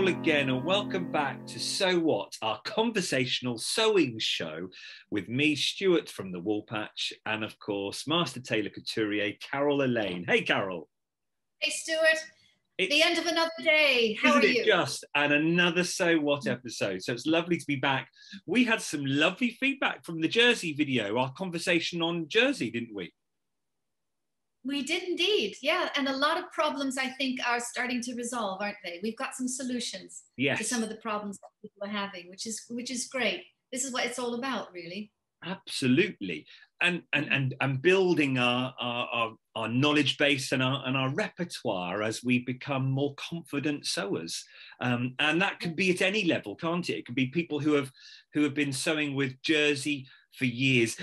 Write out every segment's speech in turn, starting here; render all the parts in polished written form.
all again and welcome back to Sew What, our conversational sewing show with me, Stuart from the Woolpatch, and of course, Master Taylor Couturier, Carol Elaine. Hey, Carol. Hey, Stuart. It's the end of another day. How are you? Just another So What episode. So it's lovely to be back. We had some lovely feedback from the Jersey video, our conversation on Jersey, didn't we? We did indeed, yeah. And a lot of problems, I think, are starting to resolve, aren't they? We've got some solutions to some of the problems that people are having, which is great. This is what it's all about, really. Absolutely. And building our knowledge base and our repertoire as we become more confident sewers, and that can be at any level, can't it? It can be people who have been sewing with Jersey for years.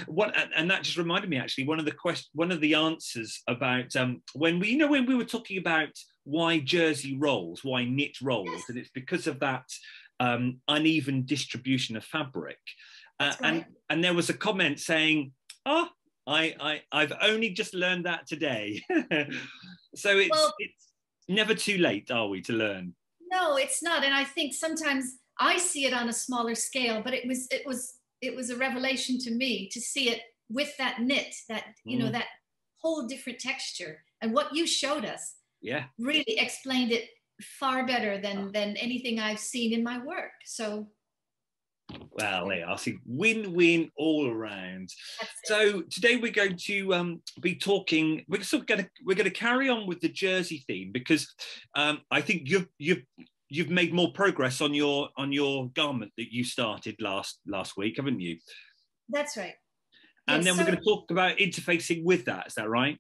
And that just reminded me, actually, one of the answers about when we were talking about why Jersey rolls, why knit rolls, and it's because of that uneven distribution of fabric. And there was a comment saying, "Oh, I've only just learned that today." So it's never too late, are we, to learn? No, it's not. And I think sometimes I see it on a smaller scale, but it was a revelation to me to see it with that knit, that you know, that whole different texture. And what you showed us, really explained it far better than anything I've seen in my work. So. Well, yeah, I think win-win all around. So today we're going to be talking. We're going to carry on with the Jersey theme because I think you've made more progress on your garment that you started last week, haven't you? That's right. And then we're going to talk about interfacing with that. Is that right?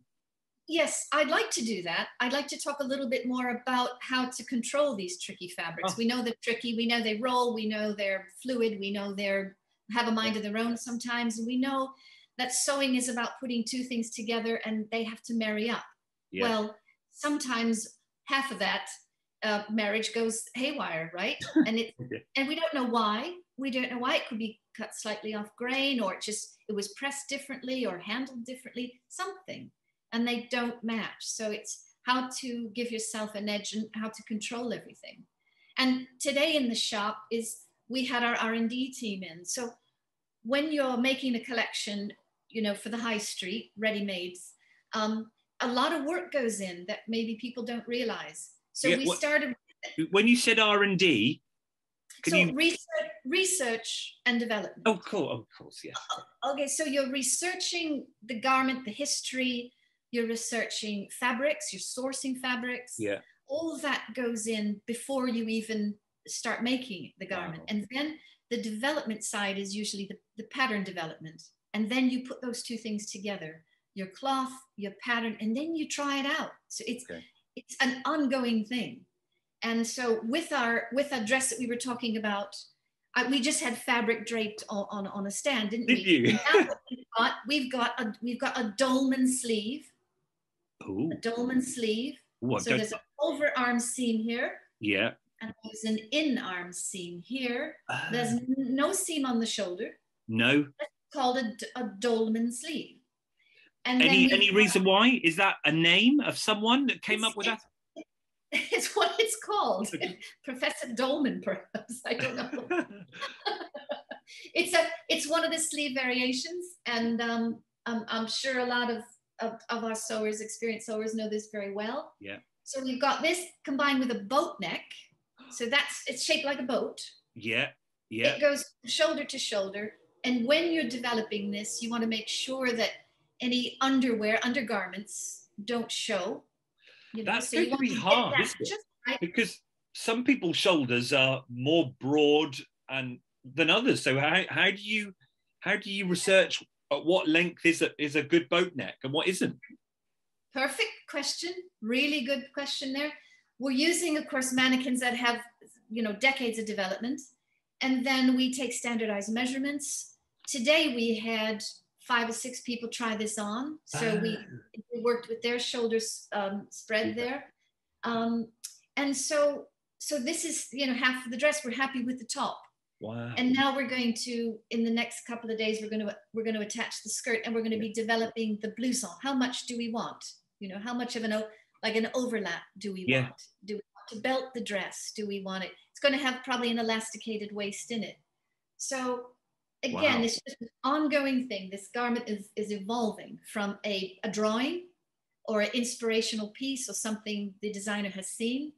Yes, I'd like to do that. I'd like to talk a little bit more about how to control these tricky fabrics. We know they're tricky, we know they roll, we know they're fluid, we know they have a mind of their own sometimes. And we know that sewing is about putting two things together and they have to marry up. Yeah. Well, sometimes half of that marriage goes haywire, right? And and we don't know why. We don't know why. It could be cut slightly off grain, or it was pressed differently or handled differently, something. And they don't match. So it's how to give yourself an edge and how to control everything. And today in the shop we had our R&D team in. So when you're making a collection, you know, for the high street, ready-mades, a lot of work goes in that maybe people don't realize. So we started with, when you said R&D, research and development. Oh, cool, of course, yeah. Okay, so you're researching the garment, the history, you're researching fabrics, you're sourcing fabrics. Yeah. All of that goes in before you even start making the garment. Wow. And then the development side is usually the pattern development. And then you put those two things together, your cloth, your pattern, and then you try it out. So it's an ongoing thing. And so with our dress that we were talking about, we just had fabric draped on a stand, didn't we? Now what we've got a dolman sleeve. Ooh. A dolman sleeve. What? So there's an overarm seam here. Yeah. And there's an in-arm seam here. There's no seam on the shoulder. No. That's called a dolman sleeve. And any reason why? Is that a name of someone that came up with that? It's what it's called. Professor Dolman, perhaps. I don't know. It's one of the sleeve variations, and I'm sure a lot of our sewers, experienced sewers, know this very well. Yeah. So we've got this combined with a boat neck. So it's shaped like a boat. Yeah, yeah. It goes shoulder to shoulder, and when you're developing this, you want to make sure that any undergarments don't show. You know, that's going to be hard, isn't it? Right. Because some people's shoulders are more broad than others. So how do you research at what length is a good boat neck and what isn't? Perfect question. Really good question there. We're using, of course, mannequins that have, you know, decades of development, and then we take standardized measurements. Today we had 5 or 6 people try this on. So we worked with their shoulders spread there. And so this is, you know, half of the dress. We're happy with the top. Wow. And now we're going to, in the next couple of days, we're going to attach the skirt, and we're going to be developing the blouson. How much do we want? You know, how much of an overlap do we want? Do we want to belt the dress? Do we want it It's going to have probably an elasticated waist in it. So again, wow, it's just an ongoing thing. This garment is evolving from a drawing or an inspirational piece or something the designer has seen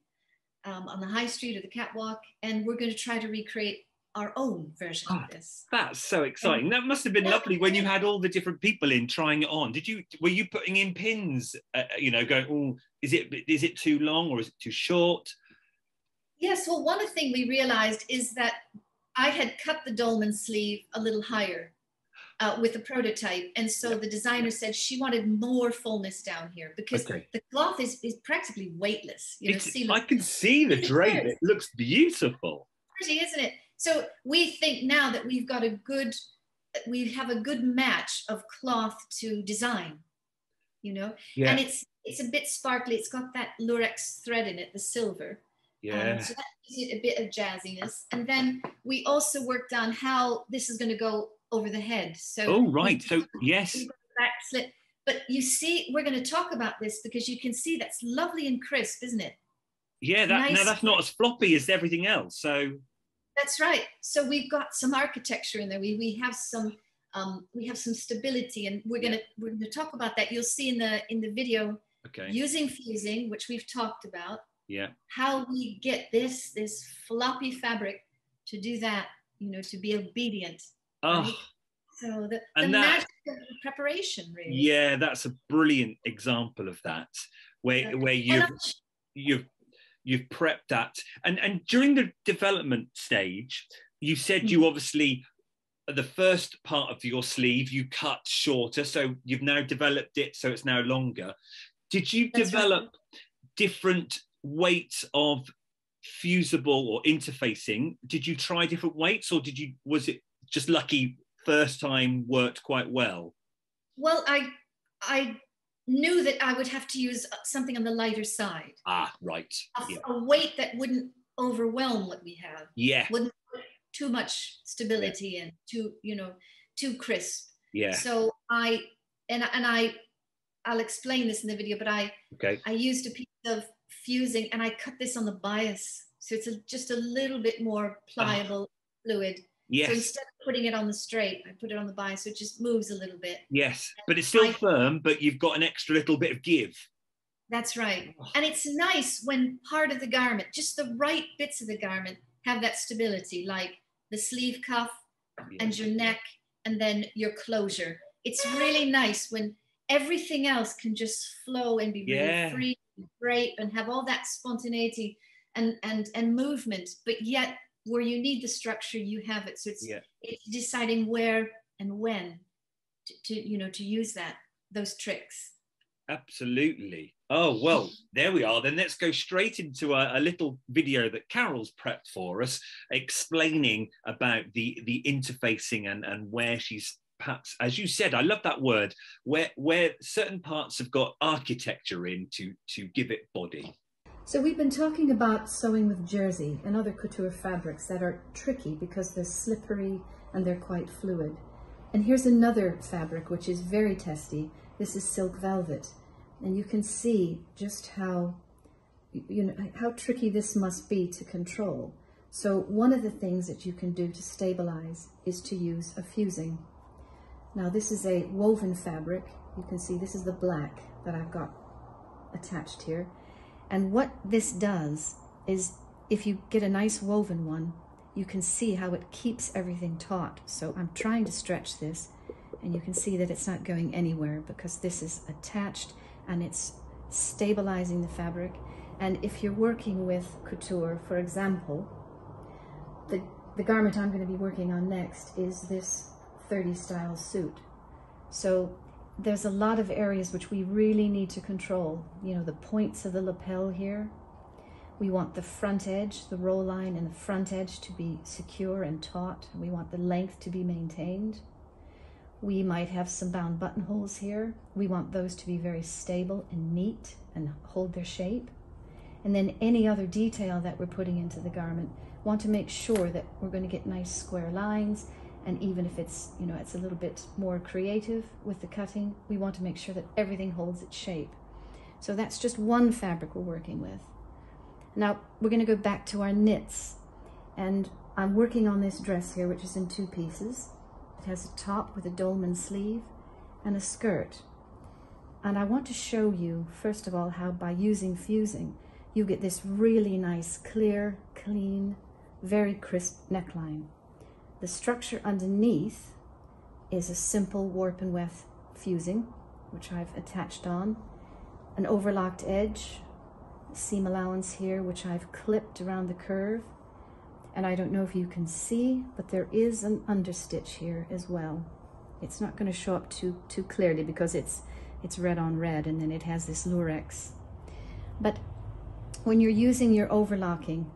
on the high street or the catwalk. And we're going to try to recreate our own version of this. That's so exciting. That must have been lovely when you had all the different people in trying it on. Did you, were you putting in pins, you know, going, oh, is it too long or is it too short? Yes, well, one thing we realized is that I had cut the dolman sleeve a little higher with a prototype. And so the designer said she wanted more fullness down here because the cloth is practically weightless. You know, I can see the drape. It looks beautiful. Pretty, isn't it? So we think now that we've got we have a good match of cloth to design, you know? Yeah. And it's a bit sparkly. It's got that lurex thread in it, the silver. Yeah. So that gives it a bit of jazziness. And then we also worked on how this is going to go over the head. So so yes. Back slit. But you see, we're going to talk about this because you can see that's lovely and crisp, isn't it? Yeah, nice. Now that's not as floppy as everything else. So that's right. So we've got some architecture in there. We have some stability, and we're gonna talk about that. You'll see in the video. Okay. Using fusing, which we've talked about. Yeah. How we get this floppy fabric to do that, you know, to be obedient. Oh. Right? So the magic of the preparation, really. Yeah, that's a brilliant example of that, where you've prepped that. And during the development stage, you said you obviously, the first part of your sleeve, you cut shorter, so you've now developed it, so it's now longer. Did you develop different weights of fusible or interfacing? Did you try different weights, or was it just lucky first time worked quite well? Well, I knew that I would have to use something on the lighter side. Ah, right. A weight that wouldn't overwhelm what we have. Yeah. Wouldn't put too much stability in, too crisp. Yeah. So I'll explain this in the video, but I used a piece of fusing and I cut this on the bias. So it's just a little bit more pliable, fluid. Yes. So instead of putting it on the straight, I put it on the bias, so it just moves a little bit. Yes, but it's still firm, but you've got an extra little bit of give. That's right. And it's nice when part of the garment, just the right bits of the garment, have that stability, like the sleeve cuff and your neck and then your closure. It's really nice when everything else can just flow and be really free and drape and have all that spontaneity and movement, but yet where you need the structure, you have it. So it's deciding where and when to use those tricks. Absolutely. Oh, well, there we are. Then let's go straight into a little video that Carol's prepped for us, explaining about the interfacing and where she's, perhaps, as you said, I love that word, where certain parts have got architecture in to give it body. So we've been talking about sewing with jersey and other couture fabrics that are tricky because they're slippery and they're quite fluid. And here's another fabric which is very testy. This is silk velvet. And you can see just how tricky this must be to control. So one of the things that you can do to stabilize is to use a fusing. Now this is a woven fabric. You can see this is the black that I've got attached here. And what this does is, if you get a nice woven one, you can see how it keeps everything taut. So I'm trying to stretch this, and you can see that it's not going anywhere because this is attached and it's stabilizing the fabric. And if you're working with couture, for example, the garment I'm going to be working on next is this 30 style suit. So there's a lot of areas which we really need to control. You know, the points of the lapel here. We want the front edge, the roll line and the front edge to be secure and taut. We want the length to be maintained. We might have some bound buttonholes here. We want those to be very stable and neat and hold their shape. And then any other detail that we're putting into the garment, want to make sure that we're going to get nice square lines. And even if it's, you know, it's a little bit more creative with the cutting, we want to make sure that everything holds its shape. So that's just one fabric we're working with. Now we're going to go back to our knits. And I'm working on this dress here, which is in two pieces. It has a top with a dolman sleeve and a skirt. And I want to show you, first of all, how by using fusing, you get this really nice, clear, clean, very crisp neckline. The structure underneath is a simple warp and weft fusing, which I've attached on, an overlocked edge, seam allowance here, which I've clipped around the curve. And I don't know if you can see, but there is an understitch here as well. It's not going to show up too clearly because it's red on red, and then it has this lurex. But when you're using your overlocking,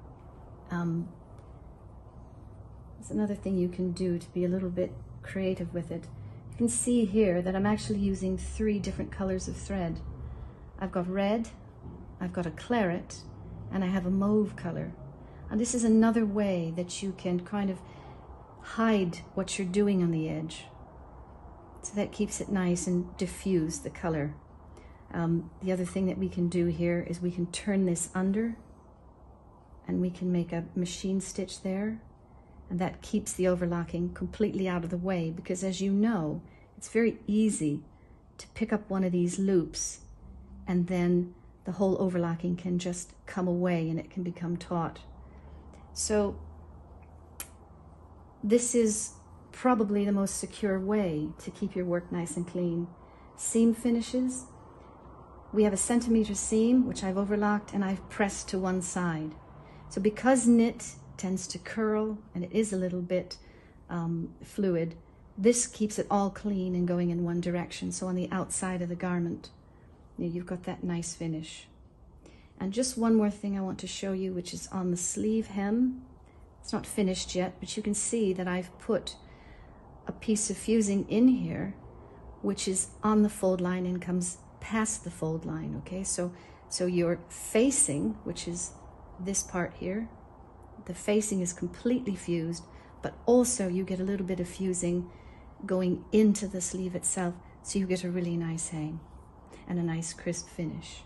it's another thing you can do to be a little bit creative with it. You can see here that I'm actually using three different colors of thread. I've got red, I've got a claret, and I have a mauve color. And this is another way that you can kind of hide what you're doing on the edge. So that keeps it nice and diffuse the color. The other thing that we can do here is we can turn this under and we can make a machine stitch there, and that keeps the overlocking completely out of the way, because as you know, it's very easy to pick up one of these loops and then the whole overlocking can just come away and it can become taut. So this is probably the most secure way to keep your work nice and clean. Seam finishes. We have a 1 centimeter seam, which I've overlocked and I've pressed to one side. So because knit tends to curl and it is a little bit fluid, this keeps it all clean and going in one direction. So on the outside of the garment, you've got that nice finish. And just one more thing I want to show you, which is on the sleeve hem. It's not finished yet, but you can see that I've put a piece of fusing in here, which is on the fold line and comes past the fold line, okay? So your facing, which is this part here, the facing is completely fused, but also you get a little bit of fusing going into the sleeve itself, so you get a really nice hang and a nice crisp finish.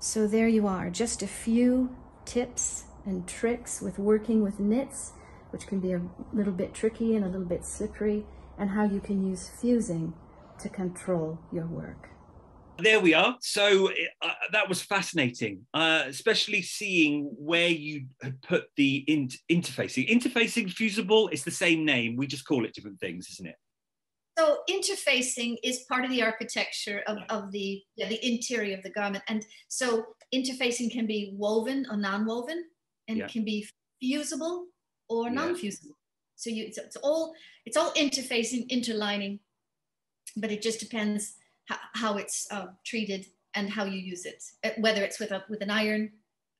So there you are, just a few tips and tricks with working with knits, which can be a little bit tricky and a little bit slippery, and how you can use fusing to control your work. There we are. So that was fascinating, especially seeing where you had put the interfacing. Interfacing, fusible, it's the same name. We just call it different things, isn't it? So interfacing is part of the architecture of the interior of the garment. And so interfacing can be woven or non-woven, and it can be fusible or non-fusible. So it's all interfacing, interlining, but it just depends how it's treated and how you use it, whether it's with an iron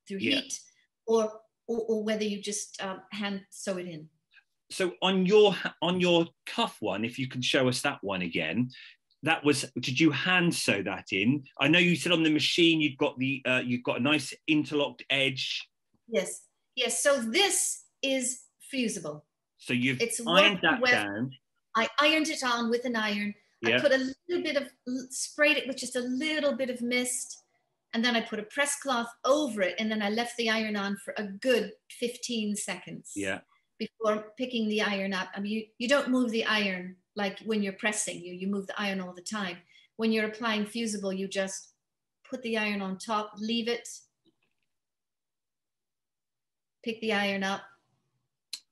through heat, or whether you just hand sew it in. So on your cuff one, if you can show us that one again, that was, did you hand sew that in? I know you said on the machine you've got the you've got a nice interlocked edge. Yes. So this is fusible. So you've ironed that down. I ironed it on with an iron. Yep. I put a little bit of, sprayed it with just a little bit of mist, and then I put a press cloth over it, and then I left the iron on for a good 15 seconds. Yeah. Before picking the iron up. I mean, you don't move the iron like when you're pressing, you move the iron all the time. When you're applying fusible, you just put the iron on top, leave it, pick the iron up,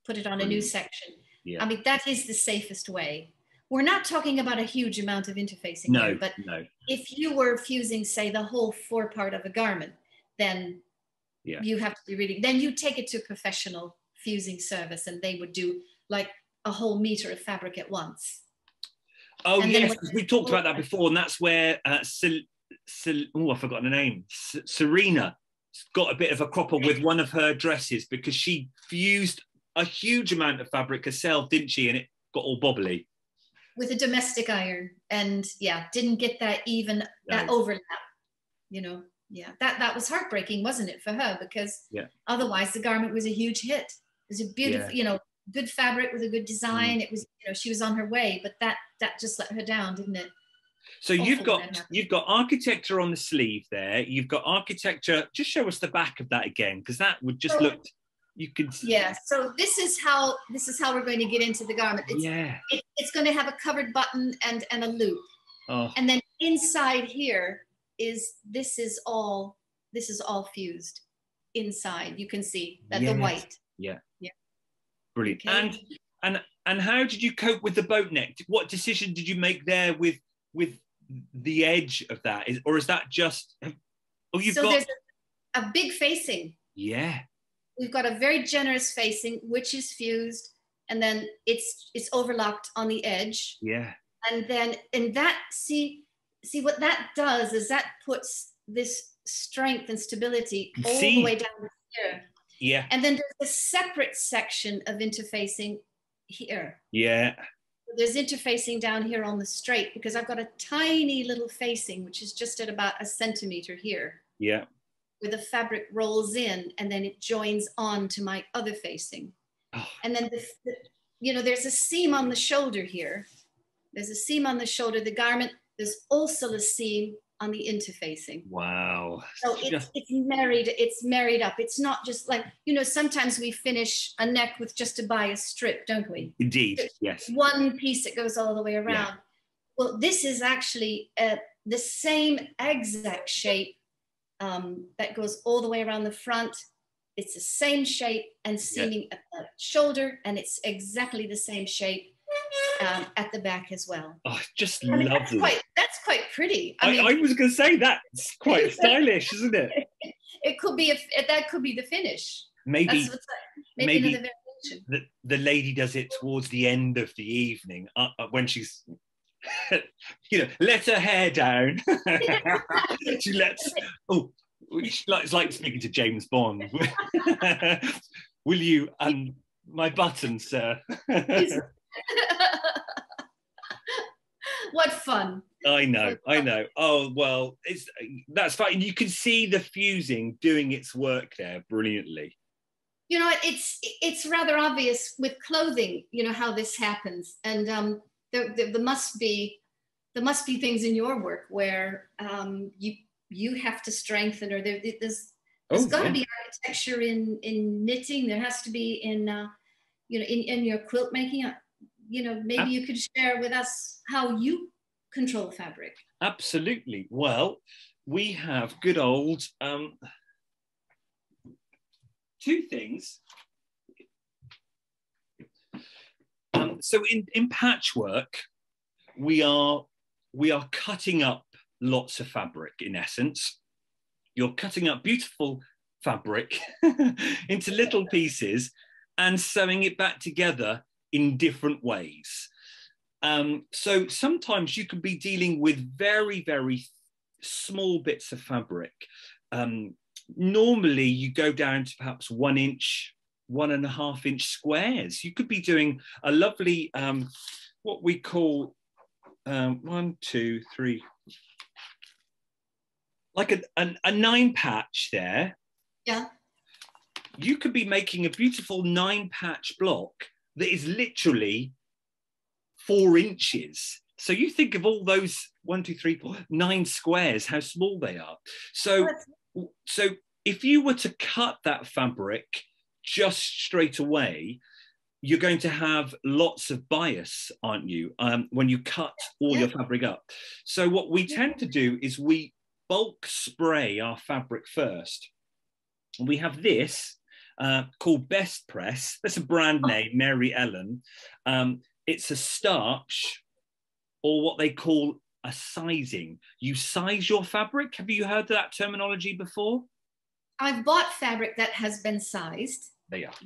put it on a new section. Yeah. I mean, that is the safest way. We're not talking about a huge amount of interfacing here, but if you were fusing, say, the whole forepart of a garment, then you have to be reading. Then you take it to a professional fusing service, and they would do like a whole meter of fabric at once. Oh, and yes, we talked about that before, and that's where I forgot the name. Serena got a bit of a cropper with one of her dresses because she fused a huge amount of fabric herself, didn't she? And it got all bobbly. With a domestic iron, and didn't get that even that overlap, that was heartbreaking, wasn't it, for her? Because otherwise the garment was a huge hit. It was a beautiful, good fabric with a good design. It was, she was on her way, but that just let her down, didn't it? So you've got architecture on the sleeve there. You've got architecture. Just show us the back of that again, because that would just look you could. Yeah. So this is how we're going to get into the garment. It's going to have a covered button and a loop. Oh. And then inside here is this is all fused inside. You can see that the white. Yeah. Yeah. Brilliant. Okay. And how did you cope with the boat neck? What decision did you make there with the edge of that? Or is that just? Oh, there's a big facing. Yeah. We've got a very generous facing, which is fused, and then it's overlocked on the edge. Yeah. And then in that, see what that does is that puts this strength and stability all the way down here. Yeah. And then there's a separate section of interfacing here. Yeah. There's interfacing down here on the straight because I've got a tiny little facing, which is just at about a centimeter here. Yeah. Where the fabric rolls in and then it joins on to my other facing. Oh. And then, there's a seam on the shoulder here. There's a seam on the shoulder of the garment. There's also a seam on the interfacing. Wow. So it's married up. It's not just like, sometimes we finish a neck with just a bias strip, don't we? Indeed, yes. One piece that goes all the way around. Yeah. Well, this is actually the same exact shape that goes all the way around the front. It's the same shape and seaming at the shoulder, and it's exactly the same shape at the back as well. Oh, just lovely. That's quite pretty. I mean, I was going to say that's quite stylish, isn't it? It could be that could be the finish. Maybe another variation. The lady does it towards the end of the evening when she's, let her hair down. She lets. Oh, it's like speaking to James Bond. Will you my button, sir? What fun. I know. Oh, well, that's fine. You can see the fusing doing its work there brilliantly. It's rather obvious with clothing, how this happens. And there must be things in your work where you have to strengthen, or there's got to be architecture in knitting. There has to be in your quilt making. Maybe you could share with us how you control fabric. Absolutely. Well, we have good old two things. So in patchwork, we are cutting up lots of fabric. In essence, you're cutting up beautiful fabric into little pieces and sewing it back together in different ways. So sometimes you can be dealing with very, very small bits of fabric. Normally you go down to perhaps 1 inch, 1.5 inch squares. You could be doing a lovely, what we call 1, 2, 3, like a 9 patch there. Yeah. You could be making a beautiful 9 patch block that is literally 4 inches. So you think of all those 1, 2, 3, 4, 9 squares, how small they are. So if you were to cut that fabric just straight away, you're going to have lots of bias, aren't you? When you cut all your fabric up. So what we tend to do is we bulk spray our fabric first. We have this called Best Press. That's a brand name, Mary Ellen. It's a starch, or what they call a sizing. You size your fabric. Have you heard that terminology before? I've bought fabric that has been sized.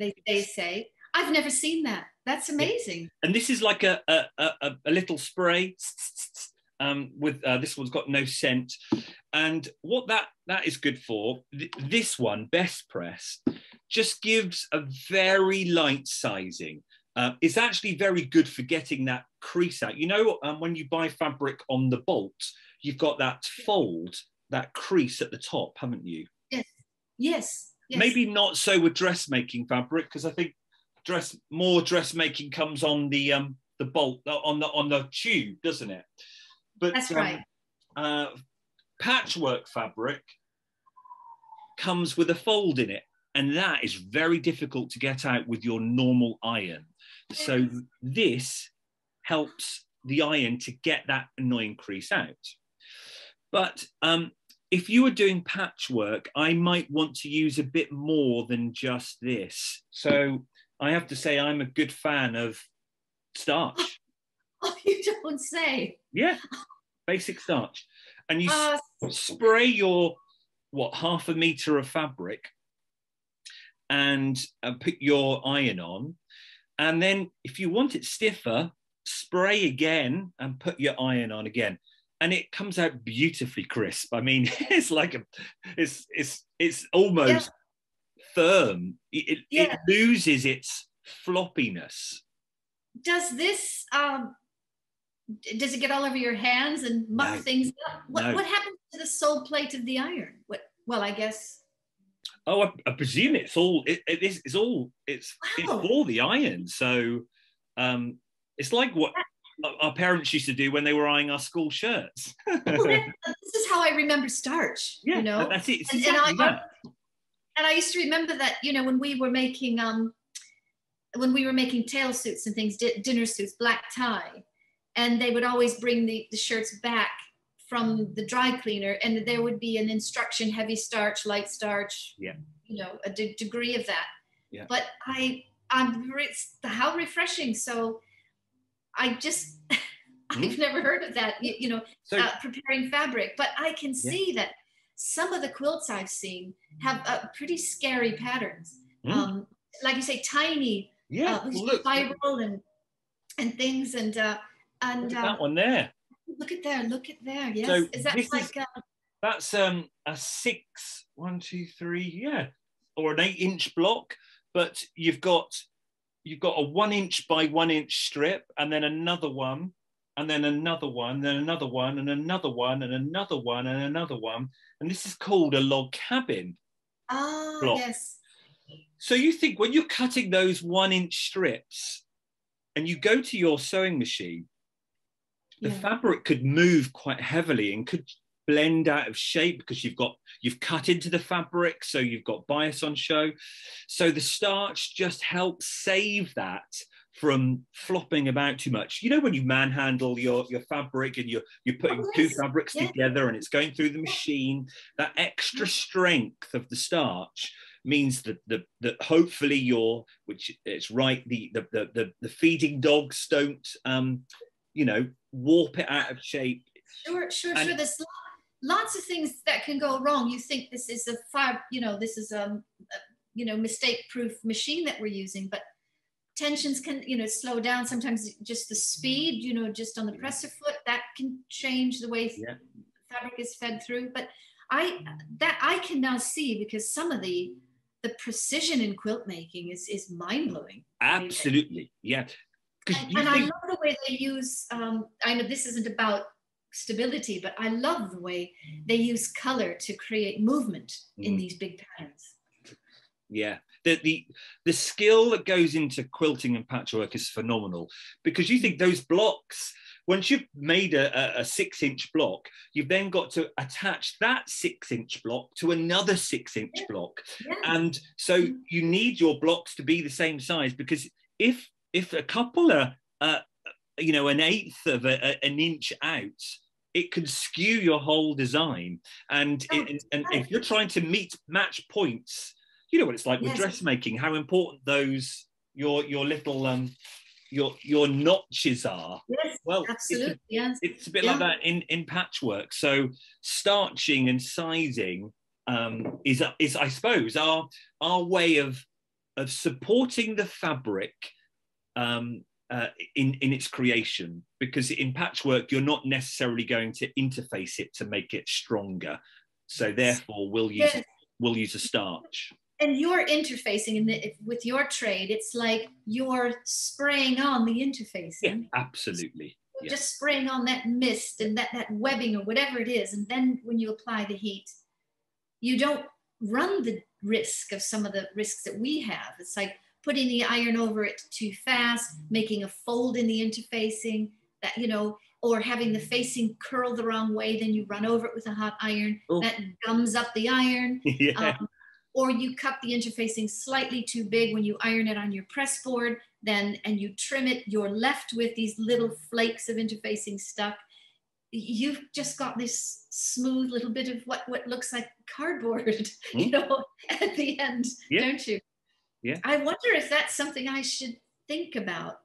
They say. I've never seen that. That's amazing. And this is like a little spray. With this one's got no scent, and what that is good for. This one, Best Press, just gives a very light sizing. It's actually very good for getting that crease out. When you buy fabric on the bolt, you've got that fold, that crease at the top, haven't you? Yes. Maybe not so with dressmaking fabric, because I think dressmaking comes on the bolt, on the tube, doesn't it? But that's right. Patchwork fabric comes with a fold in it, And that is very difficult to get out with your normal iron. So this helps the iron to get that annoying crease out. But if you were doing patchwork, I might want to use a bit more than just this. So I have to say I'm a good fan of starch. Oh, you don't say. Yeah, basic starch. And you spray your, what, half a metre of fabric and put your iron on. And then if you want it stiffer, spray again and put your iron on again. And it comes out beautifully crisp. I mean, it's like a, it's almost firm. It loses its floppiness. Does this, does it get all over your hands and muck things up? What happens to the sole plate of the iron? Well, I guess. Oh, I presume it's all. It's all the iron. So, it's like what our parents used to do when they were ironing our school shirts. Well, this is how I remember starch. Yeah, you know, that's it. And I used to remember that, you know, when we were making tailsuits and things, dinner suits, black tie, and they would always bring the shirts back from the dry cleaner, and there would be an instruction: heavy starch, light starch. Yeah. You know, a degree of that. Yeah. But how refreshing! So, I just I've never heard of that. You know, so, preparing fabric, but I can see that some of the quilts I've seen have pretty scary patterns. Mm. Like you say, tiny. Yeah. Spiral and things and that one there. Look at there! Look at there! Yes, so is that like that's a 6, 1, 2, 3, yeah, or an 8-inch block? But you've got a 1-inch by 1-inch strip, and then another one, and then another one, then another one, and another one, and another one, and another one, and this is called a log cabin block. Yes. So you think when you're cutting those 1-inch strips, and you go to your sewing machine. The fabric could move quite heavily and could blend out of shape because you've cut into the fabric, so you've got bias on show. So the starch just helps save that from flopping about too much. You know, when you manhandle your fabric and you're putting two fabrics together and it's going through the machine, that extra strength of the starch means that that hopefully the feeding dogs don't you know, warp it out of shape. Sure. There's lots of things that can go wrong. You think this is a mistake-proof machine that we're using, but tensions can, you know, slow down. Sometimes just the speed, you know, just on the presser foot, that can change the way fabric is fed through. But I can now see, because some of the precision in quilt making is mind-blowing. Absolutely, yeah. And I love the way they use, I know this isn't about stability, but I love the way they use color to create movement in these big patterns. Yeah, the skill that goes into quilting and patchwork is phenomenal, because you think those blocks, once you've made a 6-inch block, you've then got to attach that 6-inch block to another 6-inch block. Yeah. And so you need your blocks to be the same size, because if a couple are, you know, an eighth of an inch out, it can skew your whole design. And if you're trying to match points, you know what it's like with dressmaking, how important those your little your notches are. Yes, well, absolutely. It's a bit like that in patchwork. So starching and sizing is I suppose our way of supporting the fabric. In its creation, because in patchwork you're not necessarily going to interface it to make it stronger, so therefore we'll use a starch. And you're interfacing with your trade. It's like you're spraying on the interface. Yeah, absolutely. You're just spraying on that mist and that webbing or whatever it is, and then when you apply the heat, you don't run the risk of some of the risks that we have. It's like putting the iron over it too fast, making a fold in the interfacing, that, you know, or having the facing curl the wrong way, then you run over it with a hot iron, that gums up the iron. or you cut the interfacing slightly too big when you iron it on your press board, then, and you trim it, you're left with these little flakes of interfacing stuck. You've just got this smooth little bit of what looks like cardboard, you know, at the end, don't you? Yeah. I wonder if that's something I should think about.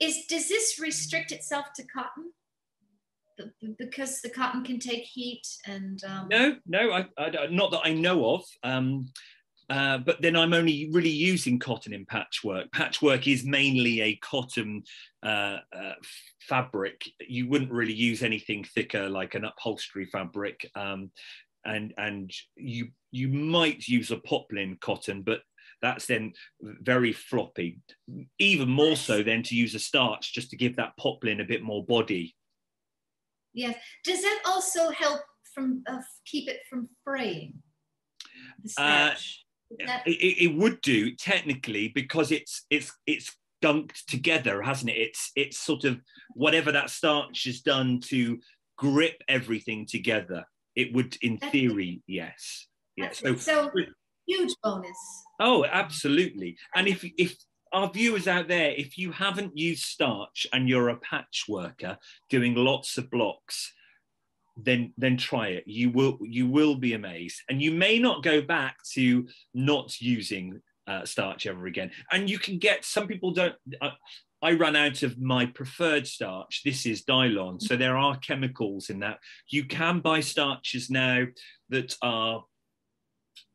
Does this restrict itself to cotton? Because the cotton can take heat and... No, not that I know of. But then I'm only really using cotton in patchwork. Patchwork is mainly a cotton fabric. You wouldn't really use anything thicker like an upholstery fabric. And you might use a poplin cotton, but that's then very floppy. Even more so than to use a starch just to give that poplin a bit more body. Yes. Does that also help from keep it from fraying? The starch? It would do technically, because it's gunked together, hasn't it? It's sort of whatever that starch has done to grip everything together. It would, in theory, yes. Yes. Yeah. So huge bonus. Oh, absolutely. And if our viewers out there, if you haven't used starch and you're a patchworker doing lots of blocks, then try it. You will be amazed, and you may not go back to not using starch ever again. And you can get, some people don't. I ran out of my preferred starch. This is Dylon, so there are chemicals in that. You can buy starches now that are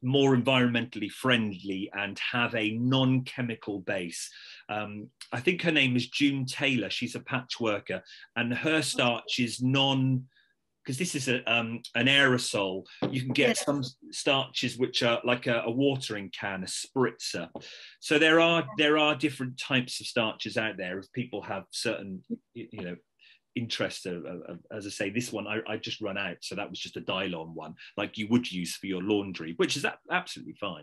more environmentally friendly and have a non-chemical base. I think her name is June Taylor. She's a patchworker, and her starch is non, because this is an aerosol. You can get some starches which are like a watering can, a spritzer. So there are different types of starches out there if people have certain, you know, interest. As I say, this one I just run out, so that was just a Dylon one, like you would use for your laundry, which is absolutely fine.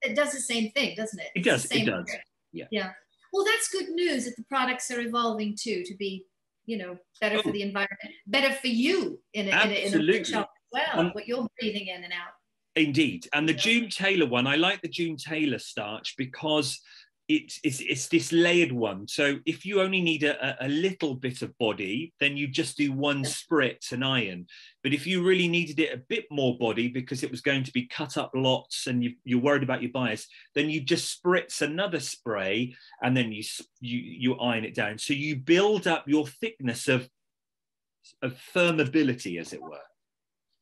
It does the same thing, doesn't it? It does. Yeah. Yeah. Well, that's good news that the products are evolving too, to be, you know, better for the environment, better for you in a shop as well, what you're breathing in and out. Indeed. And the June Taylor one, I like the June Taylor starch because it's this layered one. So if you only need a little bit of body, then you just do one spritz and iron. But if you really needed it a bit more body because it was going to be cut up lots and you're worried about your bias, then you just spritz another spray and then you iron it down. So you build up your thickness of firmability, as it were.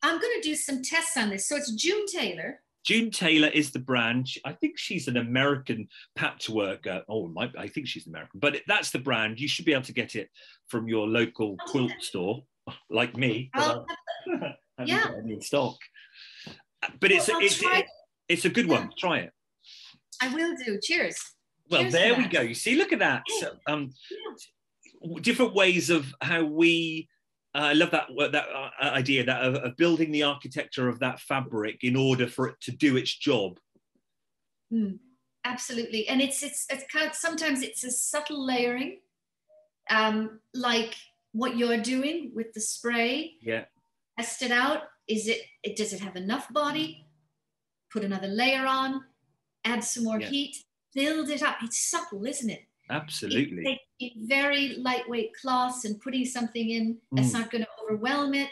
I'm going to do some tests on this. So it's June Taylor. June Taylor is the brand. I think she's an American patchworker. I think she's American, but that's the brand. You should be able to get it from your local quilt store, like me. I haven't got any in stock. But it's a good one. Try it. I will do. Cheers. Well, cheers, there we go. You see, look at that. So, different ways of how we. I love that idea that of building the architecture of that fabric in order for it to do its job. Absolutely, and it's kind of, sometimes it's a subtle layering, like what you're doing with the spray. Yeah. Test it out. Does it have enough body? Put another layer on. Add some more heat. Build it up. It's subtle, isn't it? Absolutely. Very lightweight cloths and putting something in that's not going to overwhelm it,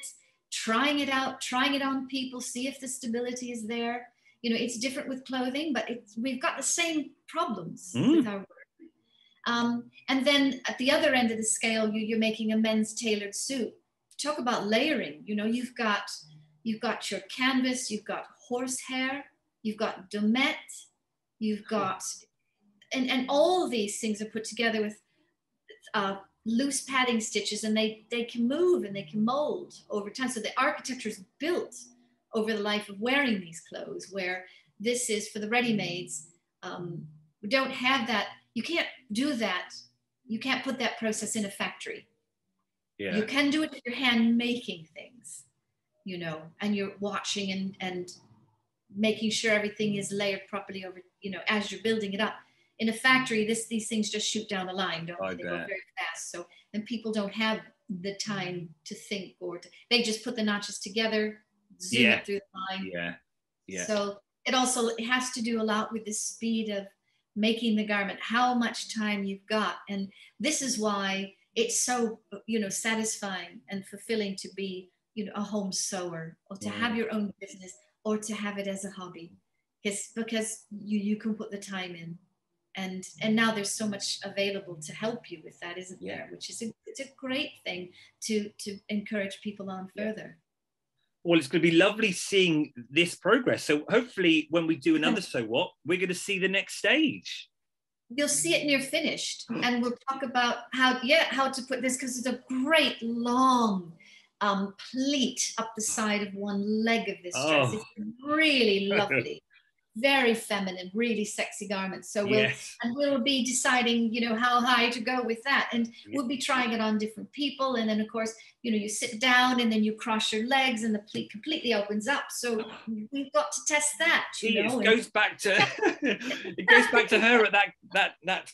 trying it out, trying it on people, see if the stability is there. You know, it's different with clothing, but we've got the same problems with our work. And then at the other end of the scale, you're making a men's tailored suit. Talk about layering. You know, you've got your canvas, you've got horsehair, you've got domette, you've got... And all these things are put together with loose padding stitches, and they can move and they can mold over time. So the architecture is built over the life of wearing these clothes, where this is for the ready-mades. We don't have that. You can't do that. You can't put that process in a factory. Yeah. You can do it if you're hand making things, you know, and you're watching and making sure everything is layered properly over, you know, as you're building it up. In a factory, these things just shoot down the line, don't they? They go very fast. So then people don't have the time to think, they just put the notches together, zoom it through the line. Yeah, yeah. So it also has to do a lot with the speed of making the garment, how much time you've got. And this is why it's so, you know, satisfying and fulfilling to be, you know, a home sewer, or to have your own business, or to have it as a hobby. It's because you can put the time in. And now there's so much available to help you with that, isn't there? Which is it's a great thing to encourage people on further. Well, it's going to be lovely seeing this progress. So hopefully when we do another So What, we're going to see the next stage. You'll see it near finished. And we'll talk about how to put this, because it's a great long pleat up the side of one leg of this dress. It's really lovely. Very feminine, really sexy garments. So we'll be deciding, you know, how high to go with that. And we'll be trying it on different people. And then of course, you know, you sit down and then you cross your legs and the pleat completely opens up. So we've got to test that. You know? It goes back to her at that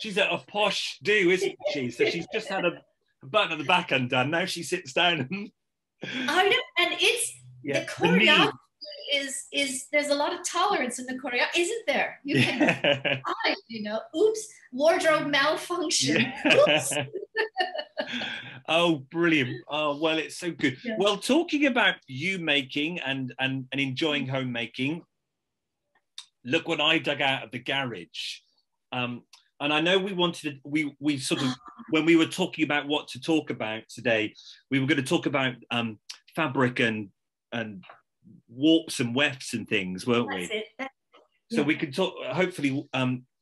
she's at a posh do, isn't she? So she's just had a button at the back undone. Now she sits down. I know, and it's the choreography. Is there's a lot of tolerance in the choreography, isn't there? You can decide, you know, oops, wardrobe malfunction. Oops. Oh, brilliant. Oh, well, it's so good. Yeah. Well, talking about you making and enjoying homemaking, look what I dug out of the garage. And I know we wanted, we sort of, when we were talking about what to talk about today, we were going to talk about fabric and warps and wefts and things, weren't we? That's it. So we can talk, hopefully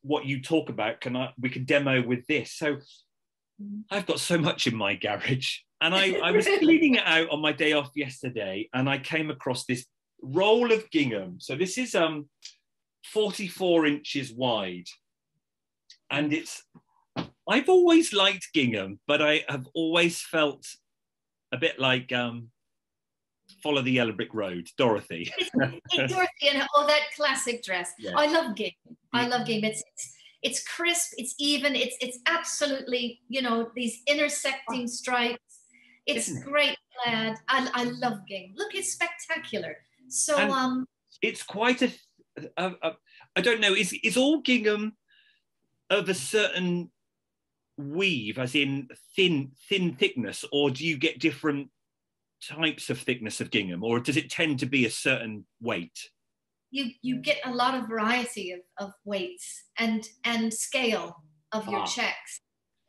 what you talk about we can demo with this. So I've got so much in my garage, and I was cleaning it out on my day off yesterday, and I came across this roll of gingham. So this is 44 inches wide, and it's, I've always liked gingham, but I have always felt a bit like Follow the Yellow Brick Road, Dorothy. It's Dorothy and all that classic dress. Yeah. I love gingham. I love gingham. It's crisp. It's even. It's absolutely, you know, these intersecting stripes. It's great plaid. I love gingham. Look, it's spectacular. So it's quite a I don't know. Is all gingham of a certain weave, as in thin thickness, or do you get different types of thickness of gingham, or does it tend to be a certain weight? You get a lot of variety of weights and scale of your checks.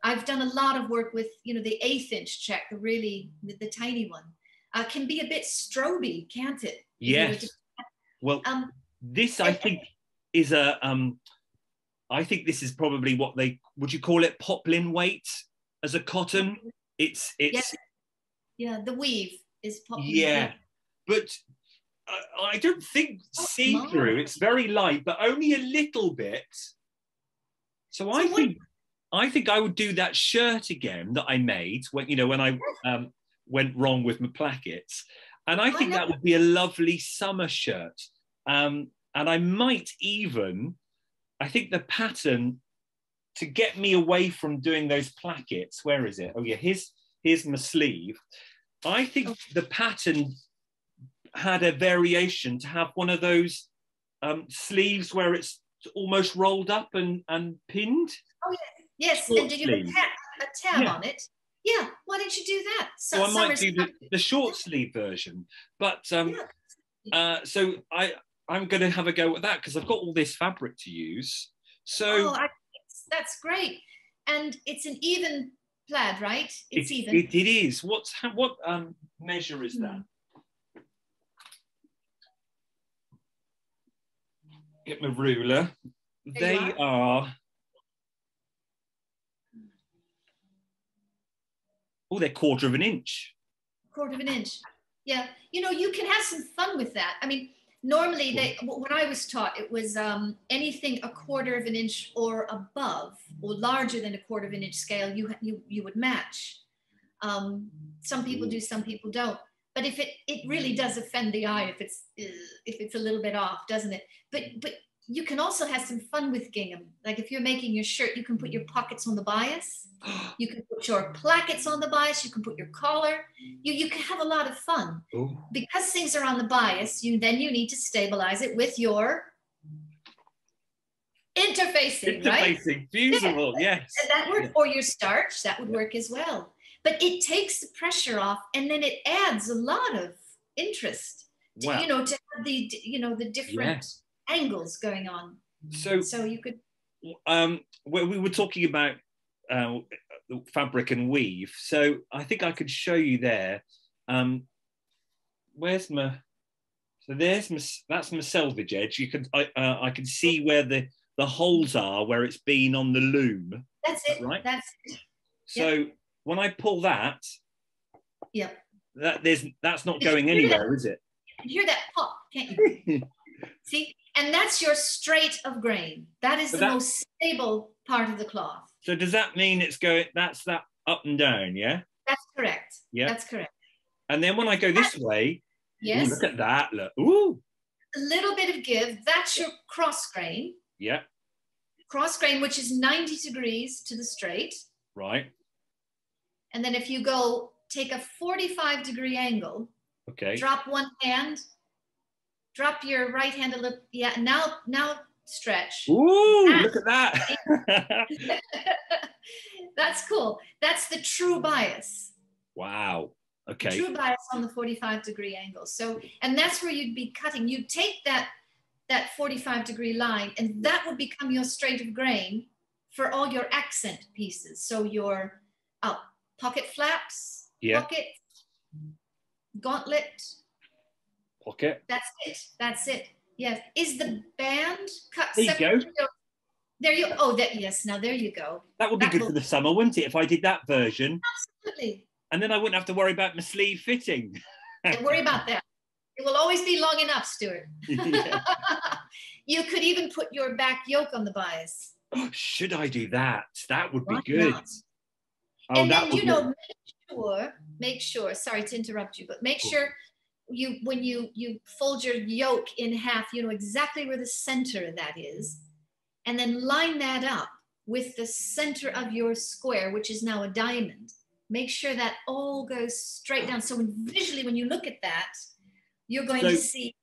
I've done a lot of work with, you know, the 1/8 inch check, really the tiny one. Can be a bit stroby, can't it? Yes. You know, well, this I think is I think this is probably what they would you call it, poplin weight as a cotton. It's yeah, the weave is popular. Yeah, but I don't think see-through. It's very light, but only a little bit. So I think I would do that shirt again that I made when I went wrong with my plackets, and I think that would be a lovely summer shirt. And I might even, I think the pattern to get me away from doing those plackets. Where is it? Oh yeah, here's my sleeve. I think the pattern had a variation to have one of those sleeves where it's almost rolled up and pinned. Oh, yes. Short and did you put a tab on it? Yeah, why don't you do that? So I might do the short sleeve version. But so I'm going to have a go at that, because I've got all this fabric to use. So that's great. And it's an even plaid, right? It's even. It is. What measure is that? Get my ruler. They are. Oh, they're 1/4 of an inch. 1/4 of an inch. Yeah. You know, you can have some fun with that. I mean, normally when I was taught, it was anything 1/4 of an inch or above, or larger than 1/4 of an inch scale, you would match. Some people do, some people don't. But if it really does offend the eye if it's a little bit off, doesn't it? But You can also have some fun with gingham. Like if you're making your shirt, you can put your pockets on the bias. You can put your plackets on the bias. You can put your collar. You can have a lot of fun. Ooh. Because things are on the bias, you need to stabilize it with your interfacing, right? Interfacing, beautiful, yes. That would, or your starch, that would work as well. But it takes the pressure off, and then it adds a lot of interest, to, wow. To have the, the different... Yes. Angles going on. So you could. We were talking about fabric and weave. So I think I could show you there. Where's my? So there's my. That's my selvage edge. You can. I can see where the holes are where it's been on the loom. That's it. Right. That's it. So when I pull that. Yeah. That's not going anywhere, is it? You can hear that pop, can't you? See. And that's your straight of grain. That is the most stable part of the cloth. So does that mean it's going, that's that up and down, yeah? That's correct. Yeah. That's correct. And then when I go this way, yes. Ooh, look at that, look. Ooh. A little bit of give, that's your cross grain. Yeah. Cross grain, which is 90 degrees to the straight. Right. And then if you go, take a 45-degree angle. Okay. Drop one hand. Drop your right hand a little, yeah, now stretch. Ooh, look at that. That's cool. That's the true bias. Wow, okay. The true bias on the 45-degree angle. So, and that's where you'd be cutting. You take that 45-degree line and that would become your straight of grain for all your accent pieces. So your pocket flaps, pocket, gauntlet, pocket. That's it. Yes. Is the band cut separately? There you go. Oh, that yes. Now there you go. That would be good for the summer, wouldn't it? If I did that version. Absolutely. And then I wouldn't have to worry about my sleeve fitting. Don't worry about that. It will always be long enough, Stuart. Yeah. You could even put your back yoke on the bias. Oh, should I do that? That would be good. Oh, and then make sure. Sorry to interrupt you, but make sure. When you fold your yoke in half, you know exactly where the center of that is, and then line that up with the center of your square, which is now a diamond. Make sure that all goes straight down. So visually, when you look at that, you're going to see.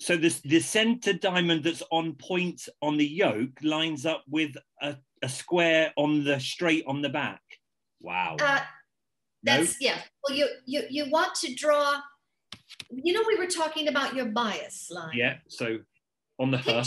So the center diamond that's on point on the yoke lines up with a square on the straight on the back. Wow. Yeah. Well, you want to draw. We were talking about your bias line. Yeah, so on the hook.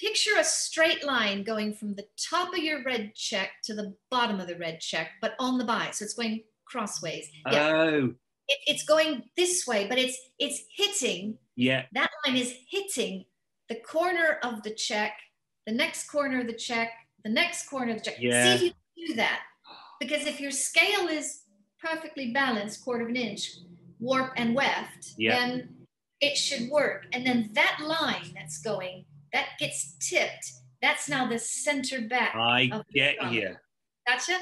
Picture a straight line going from the top of your red check to the bottom of the red check, but on the bias. So it's going crossways. Yeah. Oh. It's going this way, but it's hitting. Yeah. That line is hitting the corner of the check, the next corner of the check, the next corner of the check. Yeah. See if you can do that. Because if your scale is perfectly balanced, 1/4 of an inch, warp and weft, then it should work. And then that line that's going, that gets tipped. That's now the center back. I get you. Gotcha?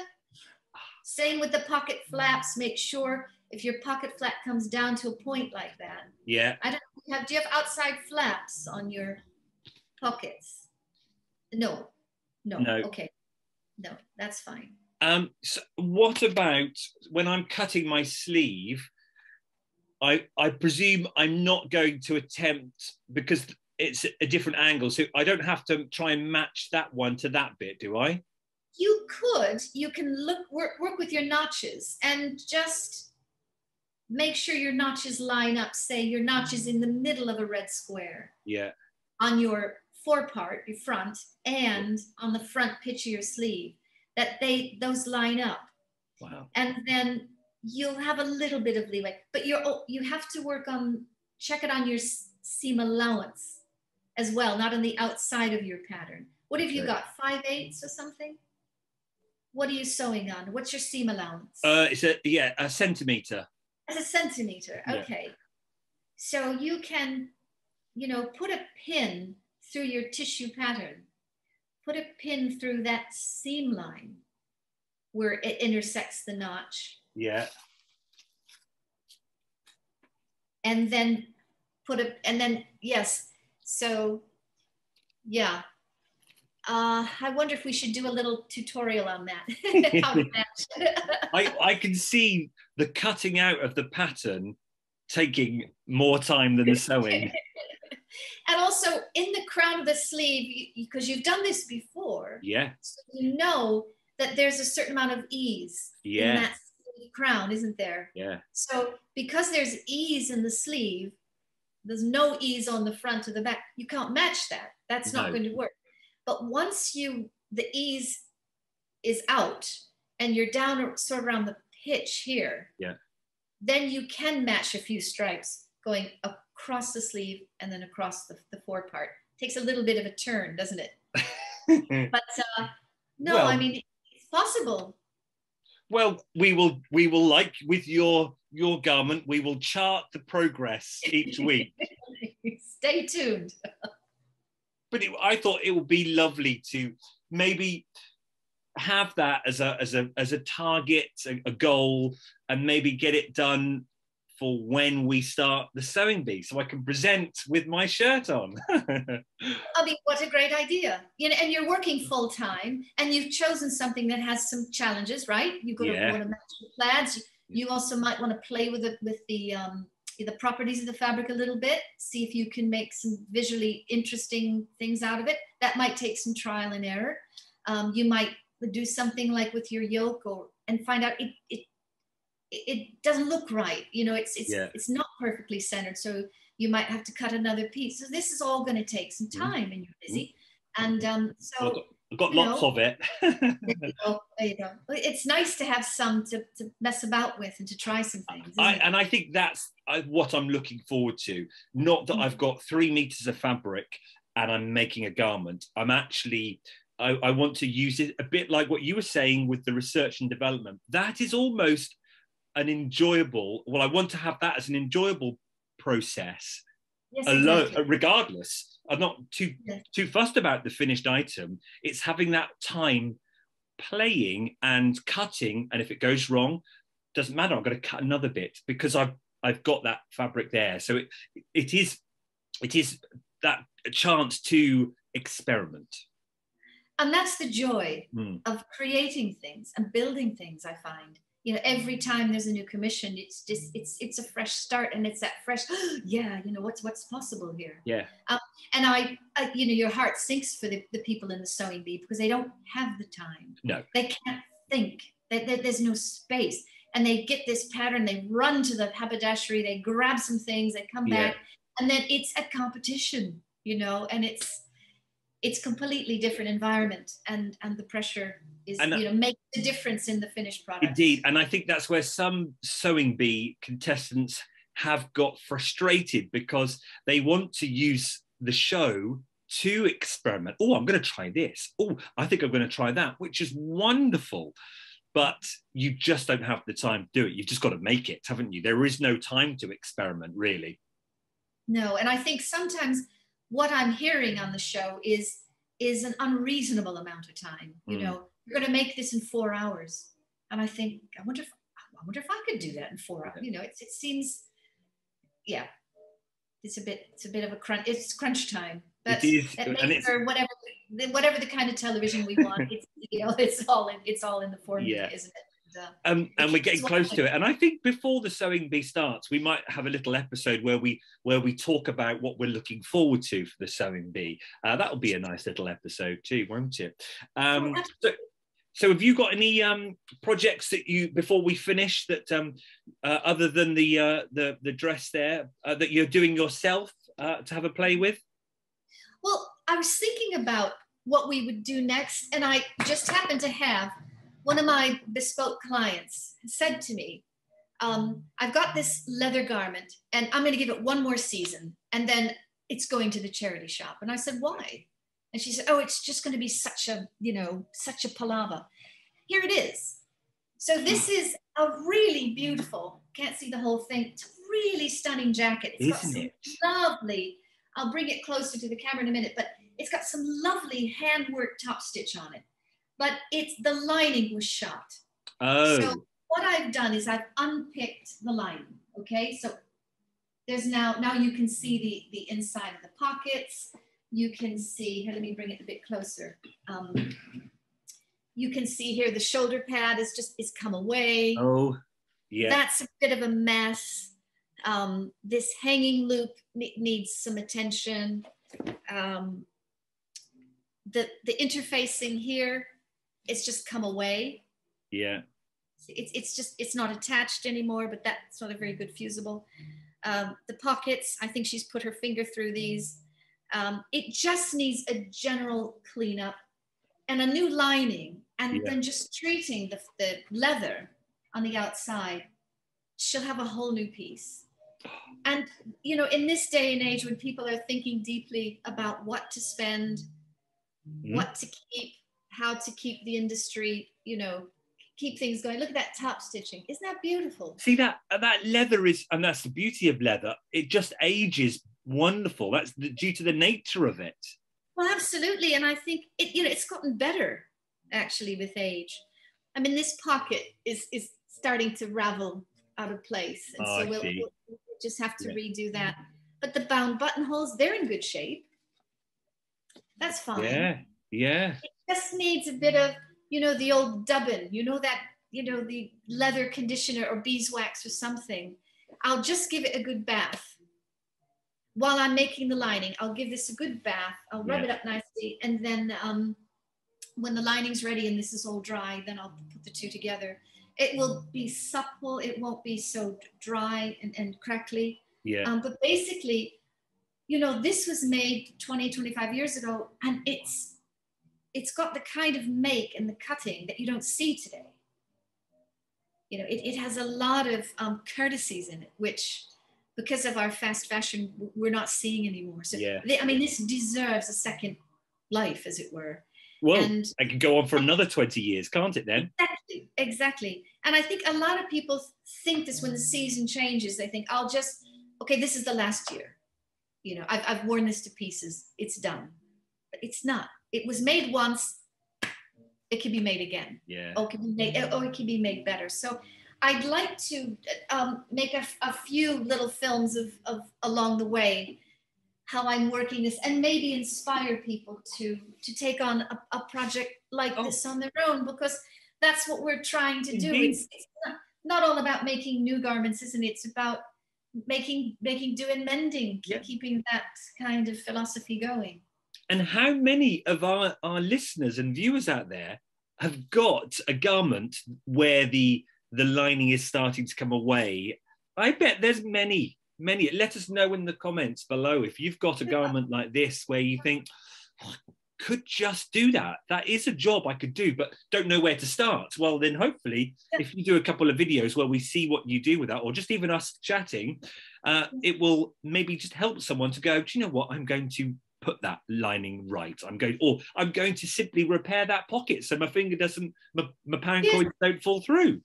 Same with the pocket flaps. Make sure if your pocket flap comes down to a point like that. Yeah. I don't know, do you have outside flaps on your pockets? No. No. Okay. No, that's fine. So what about when I'm cutting my sleeve, I presume I'm not going to attempt, because it's a different angle, so I don't have to try and match that one to that bit, do I? You could. You can work with your notches and just make sure your notches line up. Say your notches in the middle of a red square. Yeah. On your forepart, your front, and on the front pitch of your sleeve, that those line up. Wow. And then you'll have a little bit of leeway, but you have to check it on your seam allowance as well, not on the outside of your pattern. What have you got, 5/8 or something? What are you sewing on? What's your seam allowance? It's a centimetre. It's a centimetre, okay. Yeah. So you can, put a pin through your tissue pattern. Put a pin through that seam line where it intersects the notch. Yeah. And then yes. So Yeah. I wonder if we should do a little tutorial on that. How to match. I can see the cutting out of the pattern taking more time than the sewing. And also in the crown of the sleeve, because you've done this before, yeah, so you know that there's a certain amount of ease, yeah, in that sleeve crown, isn't there? Yeah. So because there's ease in the sleeve, there's no ease on the front or the back. You can't match that. That's not going to work. But once the ease is out and you're down sort of around the pitch here, yeah, then you can match a few stripes going across the sleeve and then across the forepart. Takes a little bit of a turn, doesn't it? But no, well, I mean, it's possible. Well, we will, like with your garment, we will chart the progress each week. Stay tuned. But I thought it would be lovely to maybe have that as a target, a goal, and maybe get it done for when we start the Sewing Bee, so I can present with my shirt on. I mean, what a great idea. You know, and you're working full time and you've chosen something that has some challenges, right? You've got, yeah, to want to match the plaids. You also might want to play with the properties of the fabric a little bit, see if you can make some visually interesting things out of it. That might take some trial and error. You might do something like with your yoke and find out it doesn't look right. You know, it's not perfectly centered. So you might have to cut another piece. So this is all going to take some time, and you're busy. And so I've got lots of it. you know, it's nice to have some to mess about with and to try some things. And I think that's what I'm looking forward to. Not that I've got 3 meters of fabric and I'm making a garment. I'm actually, I want to use it a bit like what you were saying with the research and development. That is almost an enjoyable, well, I want to have that as an enjoyable process. Yes, exactly. Regardless, I'm not too fussed about the finished item. It's having that time playing and cutting, and if it goes wrong, doesn't matter. I'm going to cut another bit because I've got that fabric there. So it is that chance to experiment, and that's the joy of creating things and building things. I find, you know, every time there's a new commission, it's just it's a fresh start, and it's that fresh, oh, yeah, you know, what's possible here. Yeah. And I, you know, your heart sinks for the people in the Sewing Bee because they don't have the time. No. They can't think. There's no space. And they get this pattern, they run to the haberdashery, they grab some things, they come back, and then it's a competition, you know, and it's completely different environment, and the pressure is, and, you know, makes a difference in the finished product. Indeed, and I think that's where some Sewing Bee contestants have got frustrated because they want to use the show to experiment. Oh, I'm going to try this. Oh, I think I'm going to try that, which is wonderful. But you just don't have the time to do it. You've just got to make it, haven't you? There is no time to experiment, really. No, and I think sometimes what I'm hearing on the show is an unreasonable amount of time. You know, you're going to make this in 4 hours. And I think, I wonder if I could do that in 4 hours. You know, it seems, yeah, it's a bit of a crunch. It's crunch time. That's, it is, that makes for whatever the kind of television we want. It's, you know, it's all in the formula, isn't it? And we're getting close to it. And I think before the Sewing Bee starts, we might have a little episode where we talk about what we're looking forward to for the Sewing Bee. That will be a nice little episode too, won't it? So have you got any projects that you, before we finish, that other than the dress there, that you're doing yourself to have a play with? Well, I was thinking about what we would do next, and I just happened to have one of my bespoke clients said to me, I've got this leather garment and I'm going to give it one more season and then it's going to the charity shop. And I said, why? And she said, oh, it's just going to be such a, you know, such a palaver. Here it is. So this is a really beautiful, can't see the whole thing, it's a really stunning jacket. It's got some lovely, I'll bring it closer to the camera in a minute, but it's got some lovely handwork top stitch on it, but the lining was shot. Oh. So what I've done is I've unpicked the lining, okay? So there's now you can see the inside of the pockets, you can see, here, let me bring it a bit closer. You can see here, the shoulder pad is just, it's come away. Oh, yeah. That's a bit of a mess. This hanging loop needs some attention. The interfacing here, it's just come away. Yeah. It's just, it's not attached anymore, but that's not a very good fusible. The pockets, I think she's put her finger through these. It just needs a general cleanup and a new lining, and yeah, then just treating the leather on the outside. She'll have a whole new piece. And, you know, in this day and age when people are thinking deeply about what to spend, what to keep, how to keep the industry, you know, keep things going. Look at that top stitching. Isn't that beautiful? See that leather is, and that's the beauty of leather. It just ages wonderful. That's due to the nature of it. Well, absolutely. And I think it, you know, it's gotten better actually with age. I mean, this pocket is starting to ravel out of place. And so we'll just have to redo that. But the bound buttonholes, they're in good shape. That's fine. Yeah, yeah. It just needs a bit of, you know, the old dubbin, you know, that, you know, the leather conditioner or beeswax or something. I'll just give it a good bath. While I'm making the lining, I'll give this a good bath. I'll rub it up nicely. And then when the lining's ready and this is all dry, then I'll put the two together. It will be supple. It won't be so dry and crackly. Yeah. But basically, you know, this was made 20, 25 years ago, and it's got the kind of make and the cutting that you don't see today. You know, it has a lot of courtesies in it, which because of our fast fashion, we're not seeing anymore. So, yeah. I mean, this deserves a second life, as it were. Well, and I could go on for another 20 years, can't it then? Exactly, exactly. And I think a lot of people think this when the season changes, they think, I'll just, okay, this is the last year. You know, I've worn this to pieces, it's done. But it's not. It was made once, it can be made again. Yeah. Or it can be made, or it can be made better. So I'd like to make a few little films of along the way, how I'm working this, and maybe inspire people to take on a project like this on their own, because that's what we're trying to do. It's not all about making new garments, isn't it? It's about making do and mending, keeping that kind of philosophy going. And how many of our listeners and viewers out there have got a garment where the lining is starting to come away? I bet there's many, many. Let us know in the comments below if you've got a garment like this where you think, oh, I could just do that. That is a job I could do, but don't know where to start. Well, then hopefully, if you do a couple of videos where we see what you do with that, or just even us chatting, it will maybe just help someone to go, do you know what, I'm going to put that lining right. I'm going to simply repair that pocket so my finger doesn't, my pound coins don't fall through.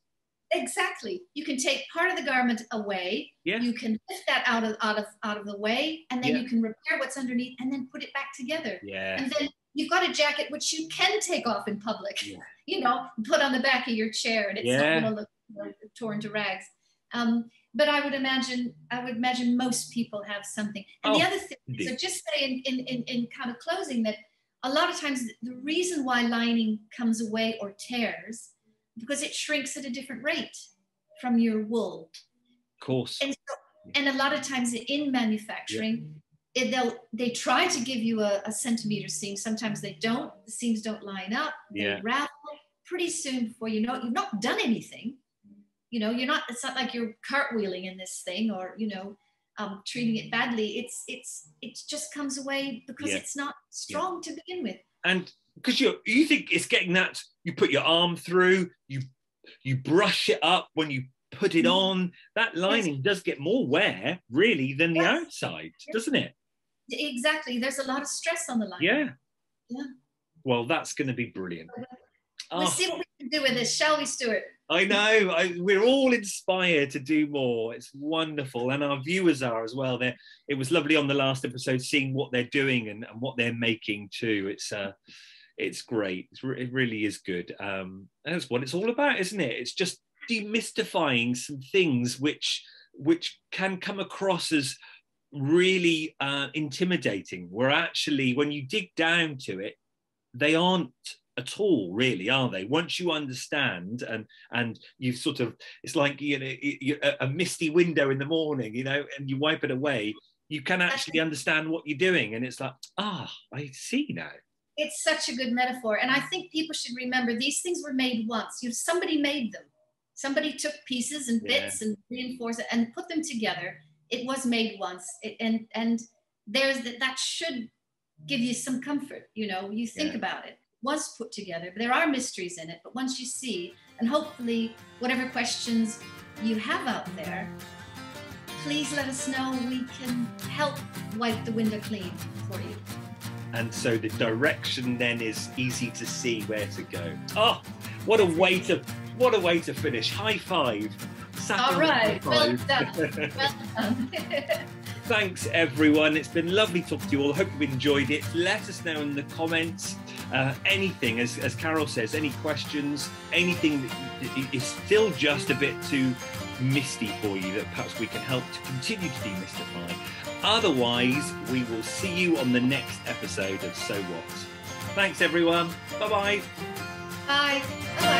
Exactly. You can take part of the garment away. Yeah. You can lift that out of the way, and then you can repair what's underneath, and then put it back together. Yeah. And then you've got a jacket which you can take off in public. Yeah. You know, put on the back of your chair, and it's not going to look torn to rags. But I would imagine most people have something. And the other thing, so just say in kind of closing, that a lot of times the reason why lining comes away or tears, because it shrinks at a different rate from your wool. Of course. And, and a lot of times in manufacturing, they try to give you a centimeter seam. Sometimes they don't, the seams don't line up, they ravel. Pretty soon before you know it, you've not done anything. You know, it's not like you're cartwheeling in this thing, or, you know, treating it badly. It just comes away because it's not strong to begin with. And because you think it's getting that, you put your arm through, you brush it up when you put it on. That lining does get more wear really than the outside, doesn't it? Exactly. There's a lot of stress on the lining. Yeah. Yeah. Well, that's going to be brilliant. We'll see what we can do with this, shall we, Stuart? I know. We're all inspired to do more. It's wonderful. And our viewers are as well. It was lovely on the last episode seeing what they're doing and what they're making too. It's great. It really is good. That's what it's all about, isn't it? It's just demystifying some things which can come across as really intimidating, were actually, when you dig down to it, they aren't at all, really, are they? Once you understand, and you've sort of, it's like, you know, a misty window in the morning, you know, and you wipe it away, you can actually understand what you're doing, and it's like, ah, I see now. It's such a good metaphor, and I think people should remember these things were made once. You know, somebody made them. Somebody took pieces and bits and reinforced it and put them together. It was made once, and there's that should give you some comfort. You know, you think about it. Was put together, but there are mysteries in it. But once you see, and hopefully whatever questions you have out there, please let us know. We can help wipe the window clean for you. And so the direction then is easy to see where to go. Oh, what a way to finish. High five. All right, well done. Well done. Thanks, everyone. It's been lovely talking to you all. Hope you've enjoyed it. Let us know in the comments. Anything, as Carol says, any questions, anything that is still just a bit too misty for you that perhaps we can help to continue to demystify. Otherwise, we will see you on the next episode of So What. Thanks, everyone. Bye-bye. Bye. Bye.